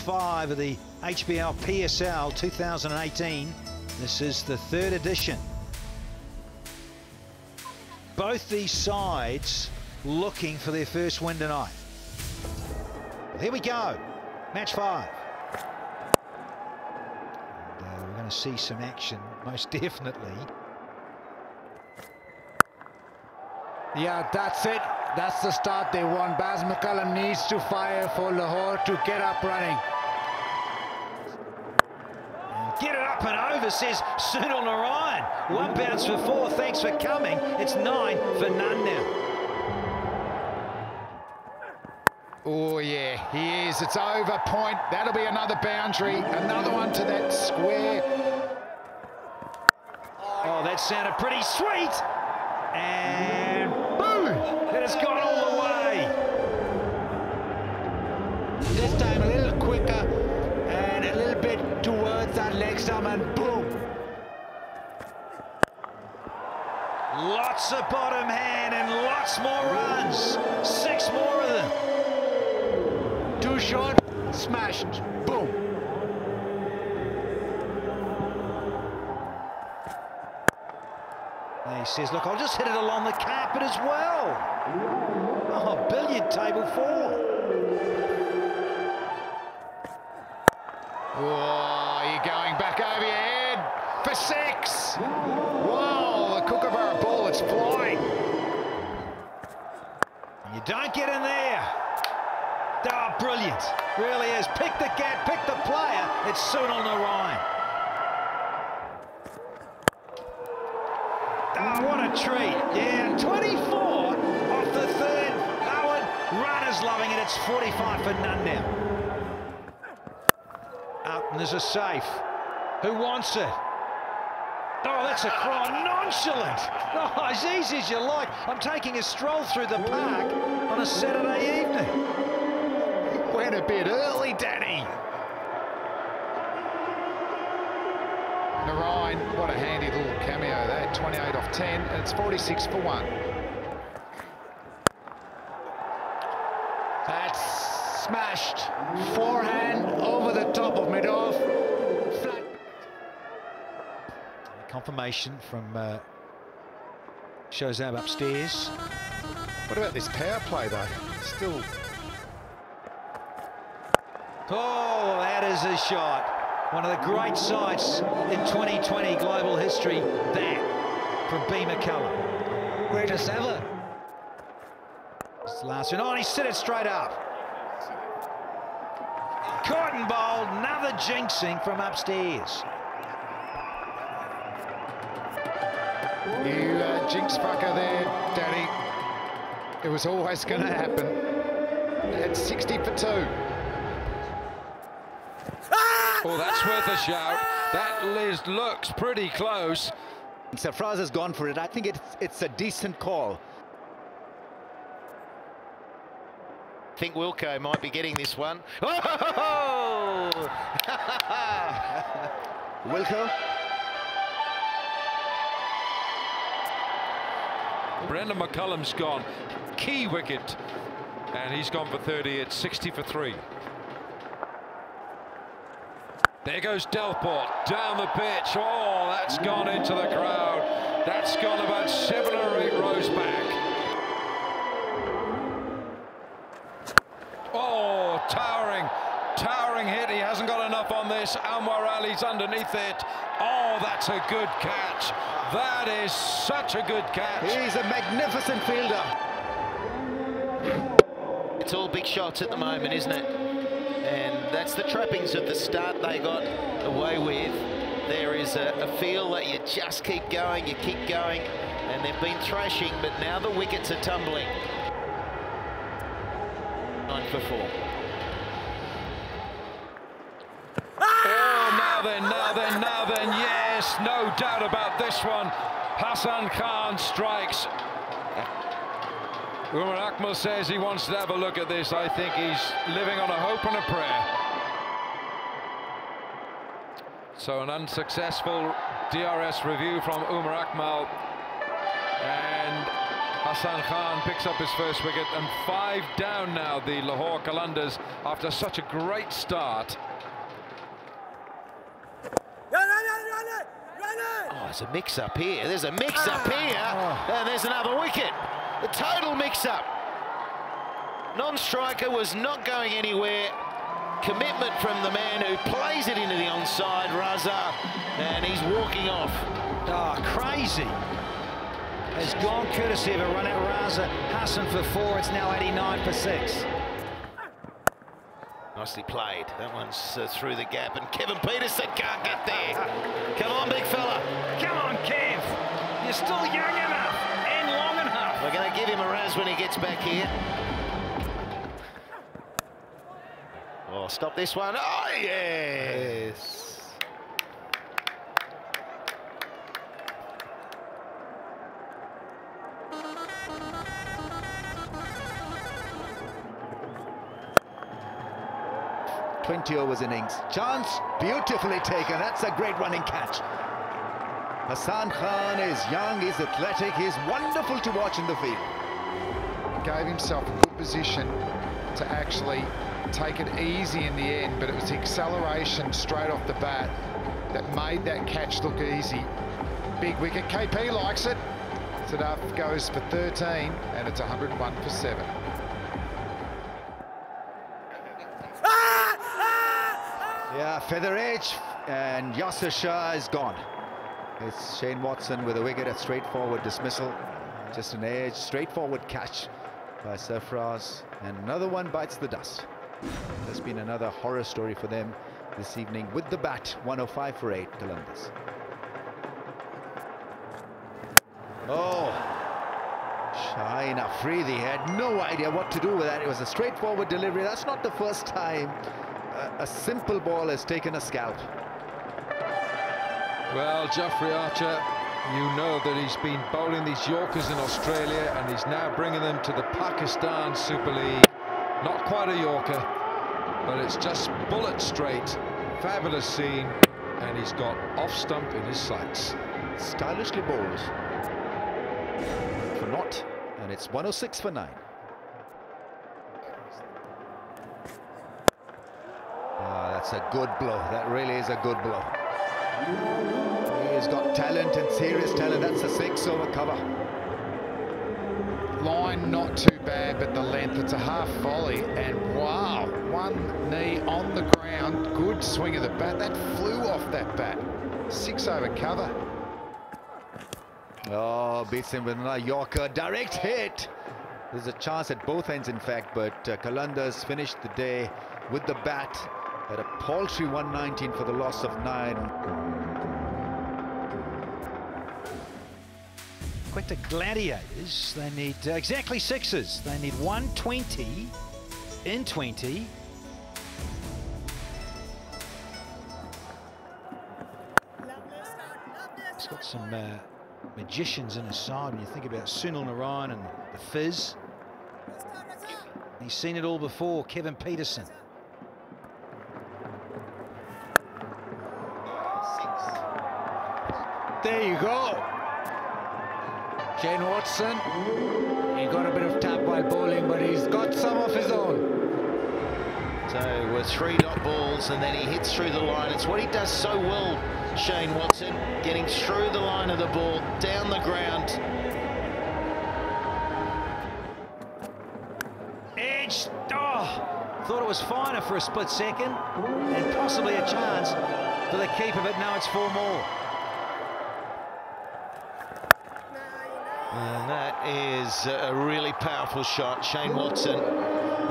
5 of the HBL PSL 2018. This is the third edition. Both these sides looking for their first win tonight. Here we go, match 5. And, we're going to see some action, most definitely. Yeah, that's it. That's the start they want. Baz McCullum needs to fire for Lahore to get up running. Get it up and over, says Cernal Narayan. One bounce for 4, thanks for coming. It's 9 for none now. Oh yeah, he is. It's over, point. That'll be another boundary. Another one to that square. Oh, that sounded pretty sweet. And boom! That has gone all the way. This time a little quicker and a little bit towards that leg stump, and boom! Lots of bottom hand and lots more runs. 6 more of them. Too short, smashed, boom! He says, look, I'll just hit it along the carpet as well. Oh, billiard table 4. Oh, you're going back over your head for 6. Wow, the Kookaburra ball, it's flying. You don't get in there. Oh, brilliant. Really is. Pick the gap, pick the player. It's Sunil Narine. Oh, what a treat. Yeah, 24 off the 3rd. Howard, runners loving it. It's 45 for none now. Up, and there's a safe. Who wants it? Oh, that's a crime. Nonchalant. Oh, as easy as you like. I'm taking a stroll through the park on a Saturday evening. Went a bit early, Danny. Narine, what a handy little cameo there, 28 off 10, and it's 46 for 1. That's smashed. Forehand over the top of mid-off. Flat. Confirmation from Shozab upstairs. What about this power play, though? Still... Oh, that is a shot. One of the great sights in 2020 global history, that from B. McCullum. Greatest ever. It's the last one. Oh, and he set it straight up. Caught and bowled, another jinxing from upstairs. You jinx fucker there, Danny. It was always going to happen. It's 60 for 2. Oh, that's worth a shout. That list looks pretty close. Sarfraz has gone for it. I think it's a decent call. I think Wilco might be getting this one. Oh! Wilco? Brendan McCullum's gone. Key wicket. And he's gone for 30. It's 60 for 3. There goes Delport, down the pitch. Oh, that's gone into the crowd. That's gone about 7 or 8 rows back. Oh, towering hit. He hasn't got enough on this. Anwar Ali's underneath it. Oh, that's a good catch. That is such a good catch. He's a magnificent fielder. It's all big shots at the moment, isn't it? And that's the trappings of the start they got away with. There is a feel that you just keep going, and they've been thrashing, but now the wickets are tumbling. 9 for 4. Oh, now then, yes, no doubt about this one. Hassan Khan strikes. Umar Akmal says he wants to have a look at this. I think he's living on a hope and a prayer. So an unsuccessful DRS review from Umar Akmal. And Hassan Khan picks up his first wicket, and 5 down now, the Lahore Qalandars, after such a great start. Oh, there's a mix-up here, there's a mix-up here, and there's another wicket. The total mix-up. Non-striker was not going anywhere. Commitment from the man who plays it into the onside, Raza, and he's walking off. Ah, crazy. Has gone courtesy of a run out. Raza, Hassan for 4, it's now 89 for 6. Nicely played. That one's through the gap, and Kevin Peterson can't get there. Come on, big fella. Come on, Kev. You're still young enough and long enough. We're going to give him a razz when he gets back here. Oh, stop this one. Oh, yes. $20 overs innings. Chance beautifully taken. That's a great running catch. Hassan Khan is young, he's athletic, he's wonderful to watch in the field. Gave himself a good position to actually take it easy in the end, but it was the acceleration straight off the bat that made that catch look easy. Big wicket, KP likes it. Siddharth goes for 13, and it's 101 for 7. Yeah, feather edge, and Yasser Shah is gone. It's Shane Watson with a wicket, a straightforward dismissal. Just an edge, straightforward catch by Sarfraz, and another one bites the dust. There's been another horror story for them this evening with the bat. 105 for 8, Qalandars. Oh, Shine Afridi had no idea what to do with that. It was a straightforward delivery. That's not the first time a simple ball has taken a scalp. Well, Geoffrey Archer, you know that he's been bowling these Yorkers in Australia, and he's now bringing them to the Pakistan Super League. Not quite a Yorker, but it's just bullet straight. Fabulous scene, and he's got off stump in his sights. Stylishly bowled for naught, and it's 106 for 9. Oh, that's a good blow. That really is a good blow. He's got talent, and serious talent. That's a 6-over cover. Line not too bad, but the length, it's a half volley, and wow, one knee on the ground, good swing of the bat. That flew off that bat. 6-over cover. Oh, beats him with another Yorker. Direct hit. There's a chance at both ends, in fact, but Qalandars finished the day with the bat at a paltry 119 for the loss of 9. Quetta Gladiators, they need exactly 6s. They need 120 in 20. He's got some magicians in his side when you think about Sunil Narine and the Fizz. He's seen it all before, Kevin Peterson. There you go. Shane Watson, he got a bit of tap while bowling, but he's got some of his own. So with 3 dot balls, and then he hits through the line. It's what he does so well, Shane Watson, getting through the line of the ball, down the ground. Edge, oh, thought it was finer for a split second, and possibly a chance for the keeper, but now it's 4 more. And that is a really powerful shot, Shane Watson.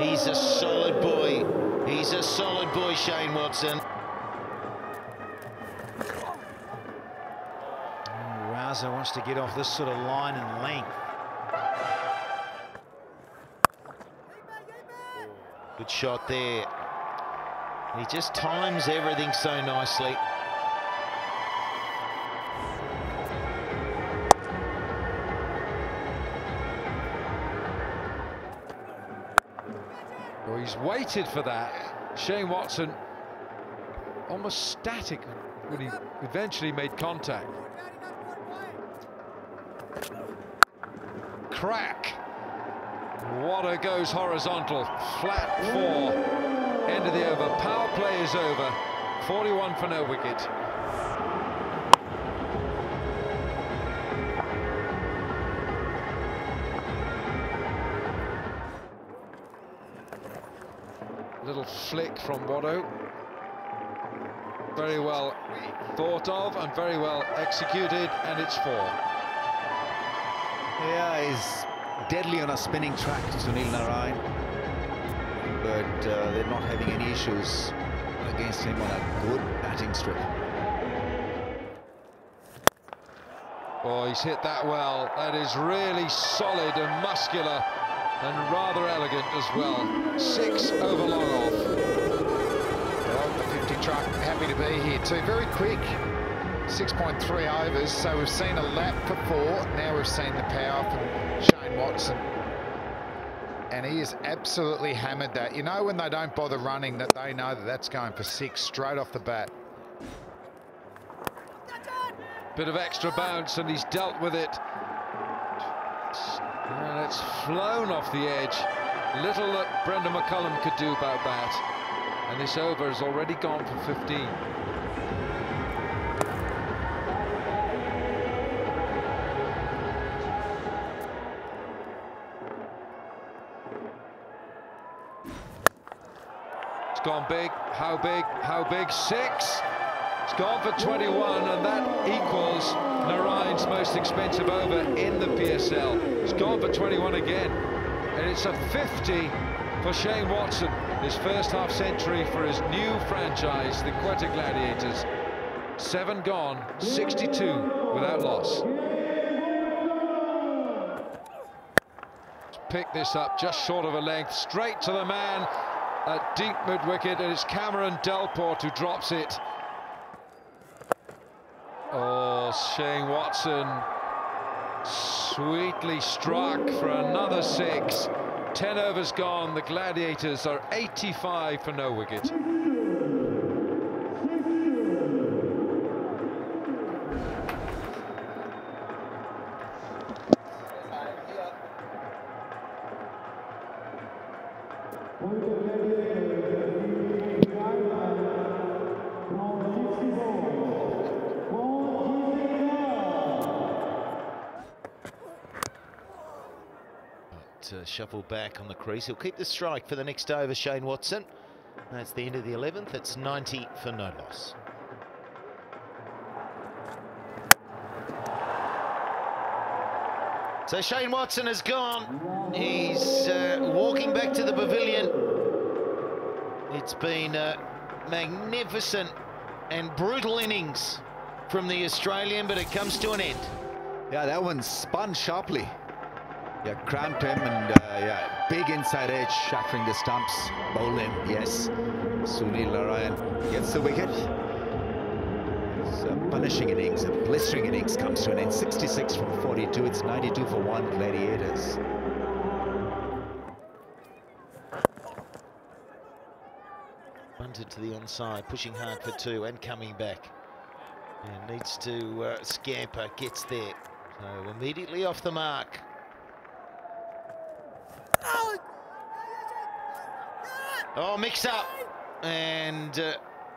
He's a solid boy. He's a solid boy, Shane Watson. Oh, Raza wants to get off this sort of line and length. Good shot there. He just times everything so nicely. He's waited for that. Shane Watson almost static when he eventually made contact. crack. Water goes horizontal, flat four, end of the over. Power play is over, 41 for no wicket. Little flick from Watto. Very well thought of and very well executed, and it's four. Yeah, he's deadly on a spinning track, Sunil Narine, but they're not having any issues against him on a good batting strip. Oh, he's hit that well. That is really solid and muscular, and rather elegant as well. Six over long off. Well, the 50 truck happy to be here too. Very quick, 6.3 overs. So we've seen a lap for four. Now we've seen the power from Shane Watson, and he is absolutely hammered that. You know, when they don't bother running, that they know that that's going for six straight off the bat. Bit of extra bounce, and he's dealt with it. And it's flown off the edge. Little that Brendan McCullum could do about that. And this over has already gone for 15. It's gone big. How big? How big? Six. It's gone for 21, and that equals Narayan's most expensive over in the PSL. It's gone for 21 again, and it's a 50 for Shane Watson, his first half-century for his new franchise, the Quetta Gladiators. Seven gone, 62 without loss. Pick this up just short of a length, straight to the man at deep mid-wicket, and it's Cameron Delport who drops it. Oh, Shane Watson sweetly struck for another six. 10 overs gone. The Gladiators are 85 for no wicket. Shuffle back on the crease. He'll keep the strike for the next over, Shane Watson. That's the end of the 11th. It's 90 for no loss. So Shane Watson has gone. He's walking back to the pavilion. It's been magnificent and brutal innings from the Australian, but it comes to an end. Yeah, that one spun sharply. Yeah, cramped him, and yeah, big inside edge, shattering the stumps. Bowl him, yes. Sunil Narayan gets the wicket. It's a punishing innings, a blistering innings comes to an end. 66 from 42, it's 92 for one, Gladiators. Bunted to the onside, pushing hard for two and coming back. And yeah, needs to scamper, gets there. So immediately off the mark. Oh, mix up, and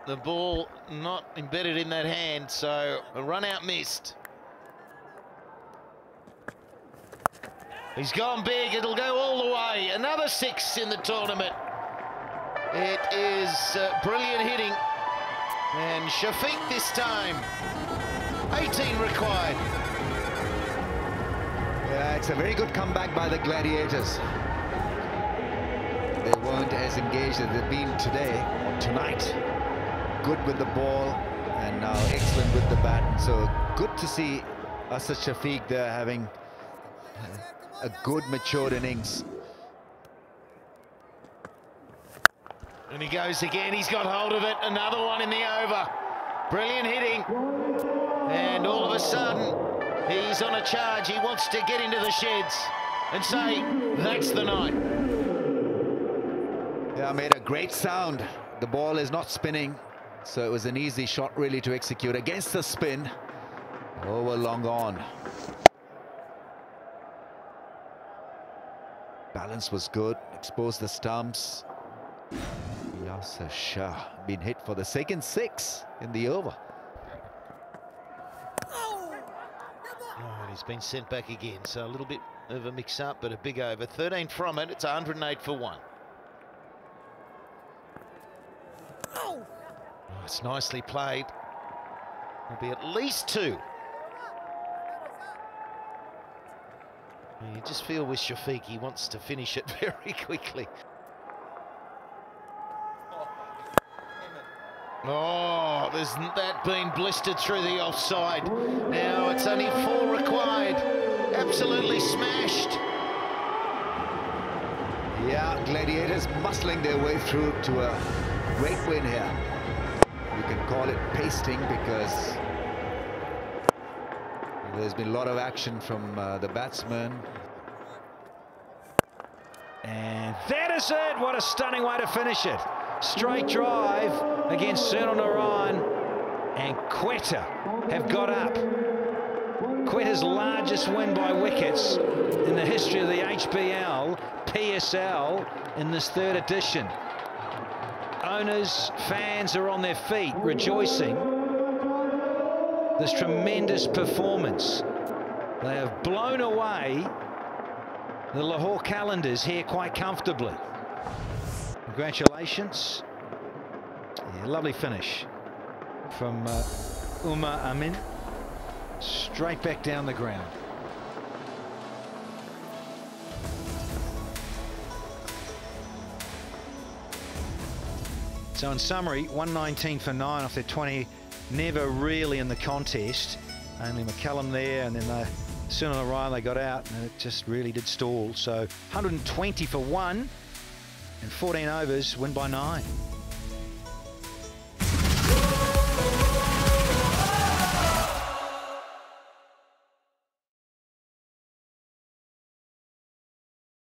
the ball not embedded in that hand, so a run out missed. He's gone big, it'll go all the way. Another six in the tournament. It is brilliant hitting, and Shafiq this time, 18 required. Yeah, it's a very good comeback by the Gladiators. They weren't as engaged as they've been today or tonight. Good with the ball and now excellent with the bat. So good to see Asad Shafiq there having a good matured innings. And he goes again. He's got hold of it. Another one in the over. Brilliant hitting. And all of a sudden, he's on a charge. He wants to get into the sheds and say, that's the night. Yeah, made a great sound. The ball is not spinning, so it was an easy shot really to execute against the spin. Over long on. Balance was good, exposed the stumps. Yasser Shah been hit for the second six in the over. Oh, he's been sent back again, so a little bit of a mix-up, but a big over. 13 from it, it's 108 for one. Oh, it's nicely played. There'll be at least two. You just feel with Shafiq, he wants to finish it very quickly. Oh, isn't that been blistered through the offside? Now it's only four required. Absolutely smashed. Yeah, Gladiators muscling their way through to a great win here. You can call it pasting because there's been a lot of action from the batsman. And that is it. What a stunning way to finish it. Straight drive against Cernal Narayan, and Quetta have got up. Quetta's largest win by wickets in the history of the HBL PSL in this third edition. Owners, fans are on their feet rejoicing this tremendous performance. They have blown away the Lahore Qalandars here quite comfortably. Congratulations. Yeah, lovely finish from Umar Amin. Straight back down the ground. So in summary, 119 for 9 off their 20. Never really in the contest. Only McCullum there, and then Sunil Narine, they got out, and it just really did stall. So 120 for 1. And 14 overs, win by 9.